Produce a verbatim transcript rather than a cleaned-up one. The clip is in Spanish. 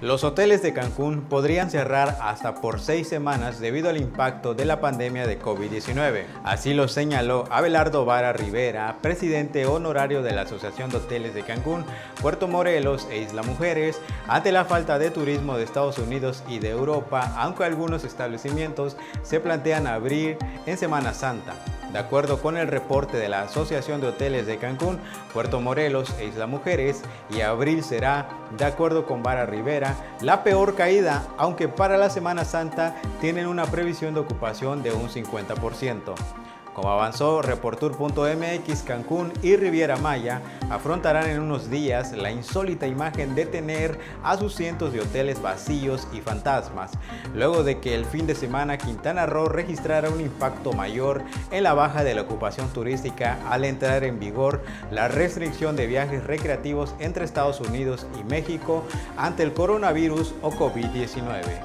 Los hoteles de Cancún podrían cerrar hasta por seis semanas debido al impacto de la pandemia de COVID diecinueve. Así lo señaló Abelardo Vara Rivera, presidente honorario de la Asociación de Hoteles de Cancún, Puerto Morelos e Isla Mujeres, ante la falta de turismo de Estados Unidos y de Europa, aunque algunos establecimientos se plantean abrir en Semana Santa. De acuerdo con el reporte de la Asociación de Hoteles de Cancún, Puerto Morelos e Isla Mujeres, y abril será, de acuerdo con Vara Rivera, la peor caída, aunque para la Semana Santa tienen una previsión de ocupación de un cincuenta por ciento. Como avanzó Reportur punto m x, Cancún y Riviera Maya afrontarán en unos días la insólita imagen de tener a sus cientos de hoteles vacíos y fantasmas, luego de que el fin de semana Quintana Roo registrara un impacto mayor en la baja de la ocupación turística al entrar en vigor la restricción de viajes recreativos entre Estados Unidos y México ante el coronavirus o COVID diecinueve.